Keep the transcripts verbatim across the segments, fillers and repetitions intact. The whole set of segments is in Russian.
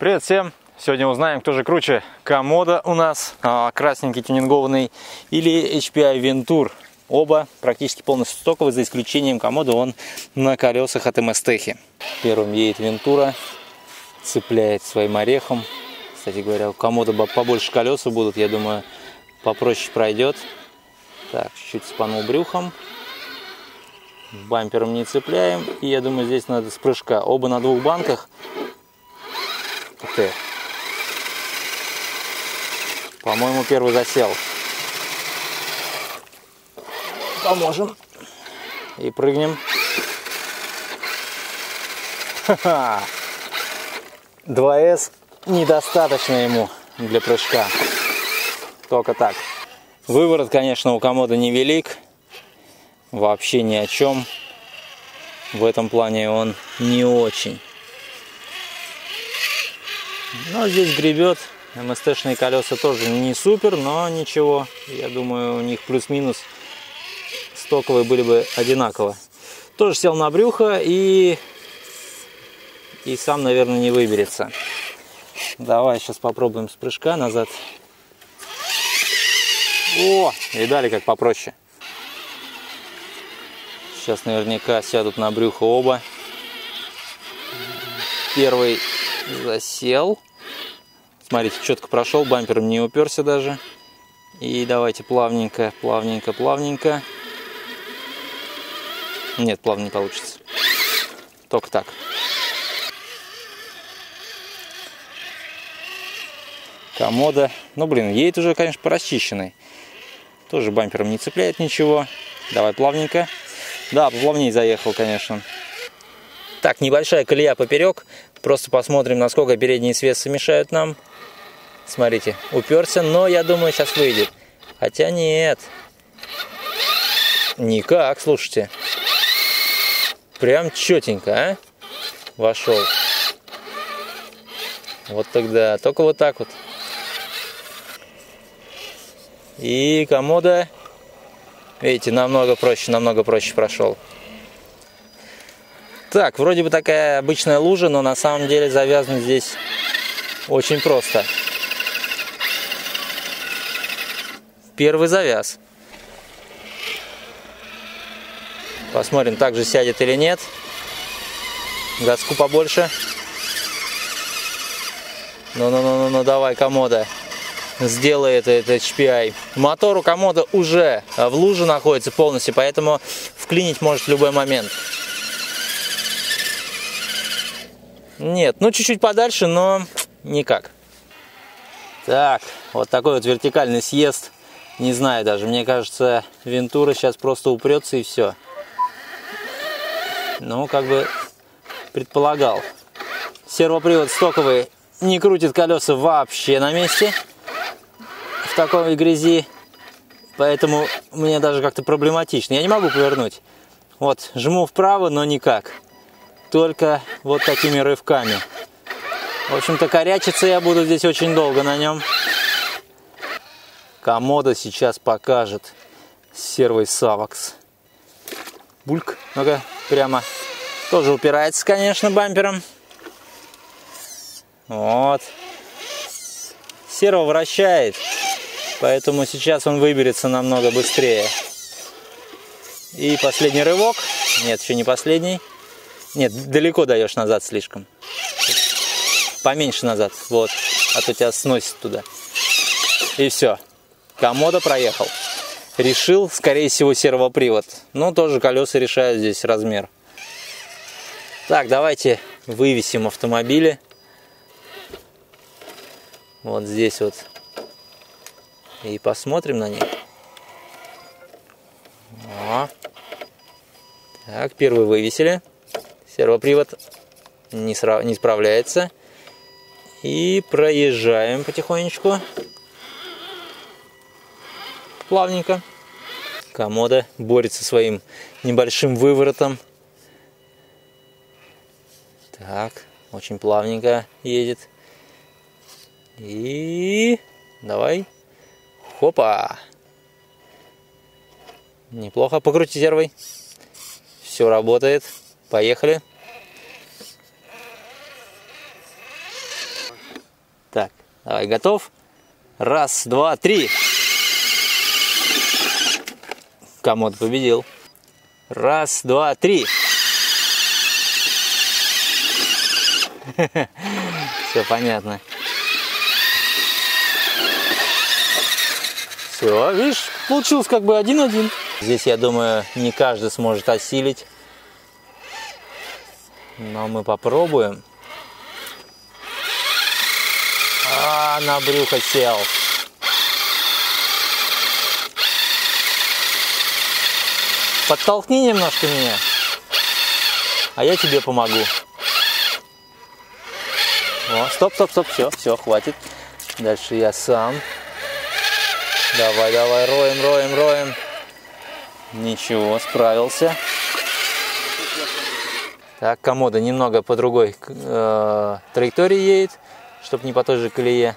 Привет всем! Сегодня узнаем, кто же круче, Komodo у нас, красненький тюнингованный, или эйч пи ай Venture. Оба практически полностью стоковые, за исключением Komodo, он на колесах от эм эс тэ. Первым едет Venture, цепляет своим орехом. Кстати говоря, у Komodo побольше колеса будут, я думаю, попроще пройдет. Так, чуть-чуть спанул брюхом. Бампером не цепляем. И я думаю, здесь надо с прыжка. Оба на двух банках. По-моему, первый засел. Поможем. И прыгнем. Ха-ха. два эс недостаточно ему для прыжка. Только так. Выворот, конечно, у Komodo невелик. Вообще ни о чем. В этом плане он не очень. Но здесь гребет. эм эс тэ-шные колеса тоже не супер, но ничего. Я думаю, у них плюс-минус стоковые были бы одинаково. Тоже сел на брюхо и... и сам, наверное, не выберется. Давай сейчас попробуем с прыжка назад. О, видали, как попроще. Сейчас наверняка сядут на брюхо оба. Первый... засел. Смотрите, четко прошел, бампером не уперся даже. И давайте плавненько, плавненько, плавненько. Нет, плавно не получится. Только так. Komodo. Ну, блин, едет уже, конечно, порасчищенный. Тоже бампером не цепляет ничего. Давай плавненько. Да, поплавнее заехал, конечно. Так, небольшая колея поперек. Просто посмотрим, насколько передние свесы мешают нам. Смотрите, уперся, но я думаю, сейчас выйдет. Хотя нет. Никак, слушайте. Прям четенько, а? Вошел. Вот тогда, только вот так вот. И Komodo, видите, намного проще, намного проще прошел. Так, вроде бы такая обычная лужа, но на самом деле завязано здесь очень просто. Первый завяз. Посмотрим, так же сядет или нет. Доску побольше. Ну-ну-ну-ну, давай, Komodo. Сделай это, это эйч пи ай. Мотор у Komodo уже в луже находится полностью, поэтому вклинить может в любой момент. Нет, ну чуть-чуть подальше, но никак. Так, вот такой вот вертикальный съезд. Не знаю даже, мне кажется, Venture сейчас просто упрется и все. Ну, как бы предполагал. Сервопривод стоковый не крутит колеса вообще на месте в такой грязи. Поэтому мне даже как-то проблематично. Я не могу повернуть. Вот, жму вправо, но никак. Только вот такими рывками. В общем-то, корячиться я буду здесь очень долго на нем. Komodo сейчас покажет сервый савакс. Бульк. Ну-ка, прямо. Тоже упирается, конечно, бампером. Вот. Серво вращает. Поэтому сейчас он выберется намного быстрее. И последний рывок. Нет, еще не последний. Нет, далеко даешь назад слишком. Поменьше назад. Вот. А то тебя сносит туда. И все. Komodo проехал. Решил, скорее всего, сервопривод. Но тоже колеса решают здесь размер. Так, давайте вывесим автомобили. Вот здесь вот. И посмотрим на них. О. Так, первый вывесили. Сервопривод не, сра... не справляется. И проезжаем потихонечку. Плавненько. Komodo борется своим небольшим выворотом. Так, очень плавненько едет. И давай. Хопа. Неплохо. Покрути сервой. Все работает. Поехали. Так, давай, готов? Раз, два, три. Комод победил. Раз, два, три. Все понятно. Все, видишь, получилось как бы один-один. Здесь, я думаю, не каждый сможет осилить. Но мы попробуем. А, на брюхо сел. Подтолкни немножко меня, а я тебе помогу. О, стоп, стоп, стоп, все, все, хватит. Дальше я сам. Давай, давай, роем, роем, роем. Ничего, справился. Так, Комодо немного по другой э, траектории едет, чтобы не по той же колее.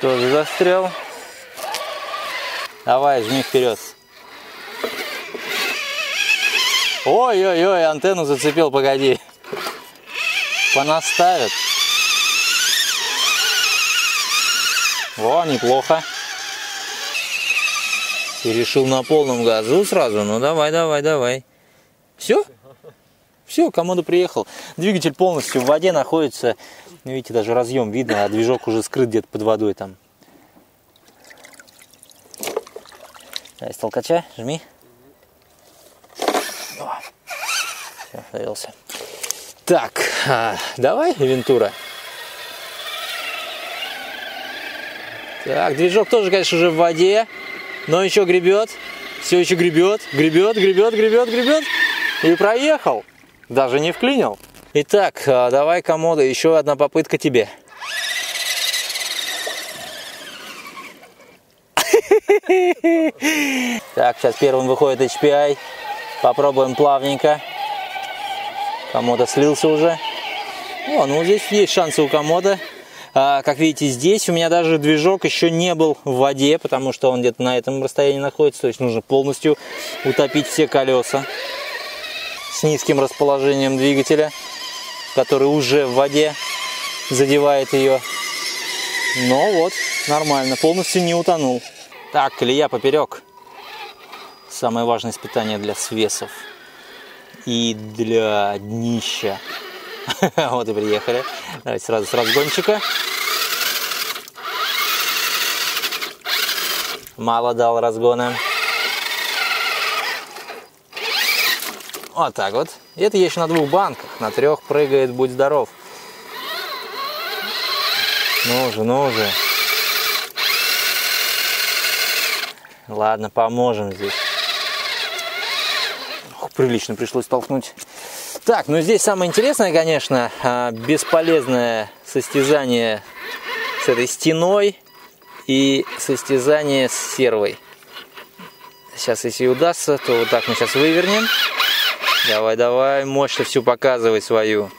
Тоже застрял. Давай, жми вперед. Ой-ой-ой, антенну зацепил, погоди. Понаставят. О, неплохо. Ты решил на полном газу сразу. Ну давай, давай, давай. Все? Все, Комодо приехал. Двигатель полностью в воде находится. Ну, видите, даже разъем видно, а движок уже скрыт где-то под водой там. Давай, с толкача, жми. Все, завелся. Так, а, давай, Вентура. Так, движок тоже, конечно, уже в воде, но еще гребет. Все еще гребет, гребет, гребет, гребет, гребет. И проехал. Даже не вклинил. Итак, давай, Комодо, еще одна попытка тебе. Так, сейчас первым выходит эйч пи ай. Попробуем плавненько. Комодо слился уже. О, ну здесь есть шансы у Комодо. А, как видите, здесь у меня даже движок еще не был в воде, потому что он где-то на этом расстоянии находится. То есть нужно полностью утопить все колеса с низким расположением двигателя, который уже в воде задевает ее. Но вот, нормально, полностью не утонул. Так, колея поперек. Самое важное испытание для свесов и для днища. Вот и приехали. Давайте сразу с разгончика. Мало дал разгона. Вот так вот. Это я еще на двух банках. На трех прыгает, будь здоров. Ну же, ну же. Ладно, поможем здесь. Ох, прилично пришлось толкнуть. Так, ну здесь самое интересное, конечно, бесполезное состязание с этой стеной и состязание с сервой. Сейчас, если удастся, то вот так мы сейчас вывернем. Давай, давай, мощь-то всю показывай свою.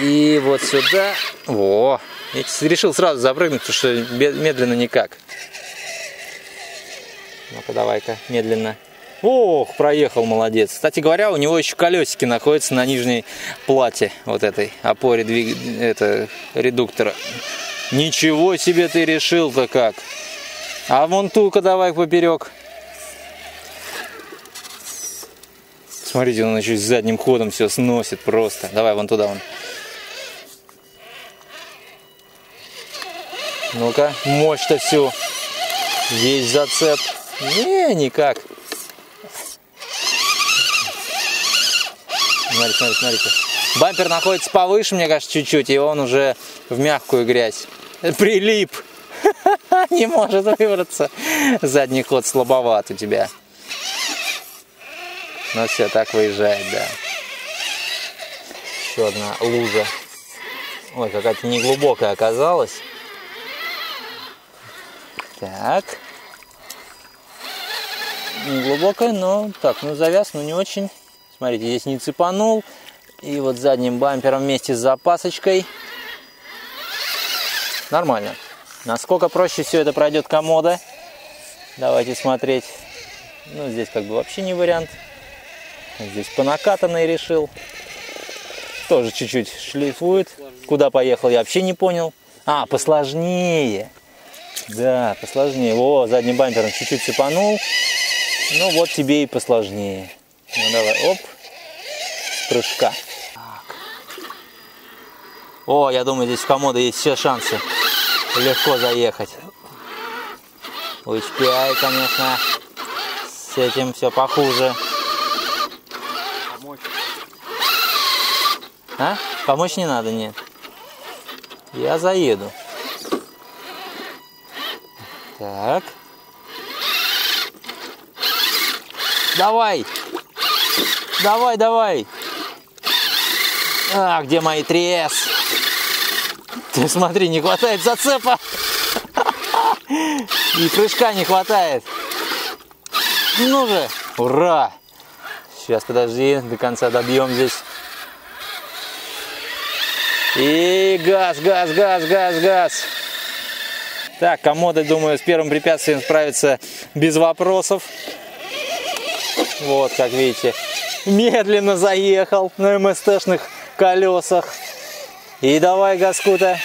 И вот сюда. Во! Я решил сразу запрыгнуть, потому что медленно никак. Ну-ка, давай-ка, медленно. Ох, проехал, молодец. Кстати говоря, у него еще колесики находятся на нижней плате, вот этой, опоре двиг... это, редуктора. Ничего себе ты решил-то как. А вон ту-ка давай поперек. Смотрите, он еще с задним ходом все сносит просто. Давай вон туда он. Ну-ка, мощь-то всю. Здесь зацеп. Не, никак. Смотрите, смотрите, смотрите. Бампер находится повыше, мне кажется, чуть-чуть, и он уже в мягкую грязь. Прилип. Не может выбраться. Задний ход слабоват у тебя. Ну все, так выезжает, да. Еще одна лужа. Ой, какая-то неглубокая оказалась. Так. Неглубокая, но так, ну завяз, но не очень. Смотрите, здесь не цепанул. И вот задним бампером вместе с запасочкой. Нормально. Насколько проще все это пройдет Комодо. Давайте смотреть. Ну, здесь как бы вообще не вариант. Здесь по накатанной решил. Тоже чуть-чуть шлифует. Куда поехал, я вообще не понял. А, посложнее. Да, посложнее. О, задним бампером чуть-чуть сыпанул. Ну вот тебе и посложнее. Ну давай, оп. Прыжка. О, я думаю, здесь в Комодо есть все шансы легко заехать. У эйч пи ай, конечно, с этим все похуже. Помочь. А? Помочь не надо, нет. Я заеду. Так. Давай! Давай, давай! А, где мои трес? Ты смотри, не хватает зацепа. И прыжка не хватает. Ну же, ура! Сейчас, подожди, до конца добьем здесь. И газ, газ, газ, газ, газ. Так, Комодо, думаю, с первым препятствием справится без вопросов. Вот, как видите, медленно заехал на МСТ-шных колесах. И давай газку-то.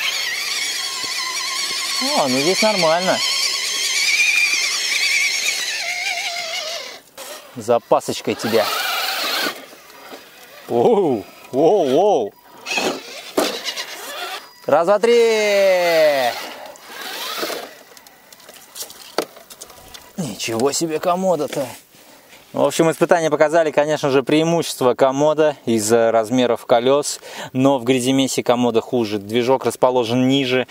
О, ну здесь нормально. За пасочкой тебя. Оу, оу, оу. Раз, два, три. Ничего себе Комодо-то. В общем, испытания показали, конечно же, преимущество Комодо из-за размеров колес, но в гряземесе Комодо хуже. Движок расположен ниже,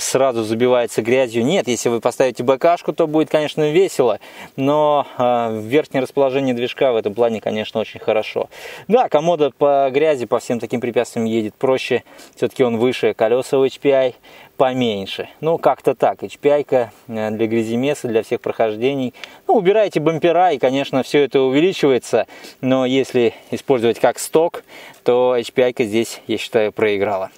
сразу забивается грязью. Нет, если вы поставите БКшку, то будет, конечно, весело, но верхнее расположение движка в этом плане, конечно, очень хорошо. Да, Комодо по грязи, по всем таким препятствиям едет проще, все-таки он выше, колеса у эйч пи ай поменьше. Ну, как-то так, эйч пи ай-ка для гряземеса, для всех прохождений. Ну, убирайте бампера и, конечно, все это увеличивается, но если использовать как сток, то эйч пи ай-ка здесь, я считаю, проиграла.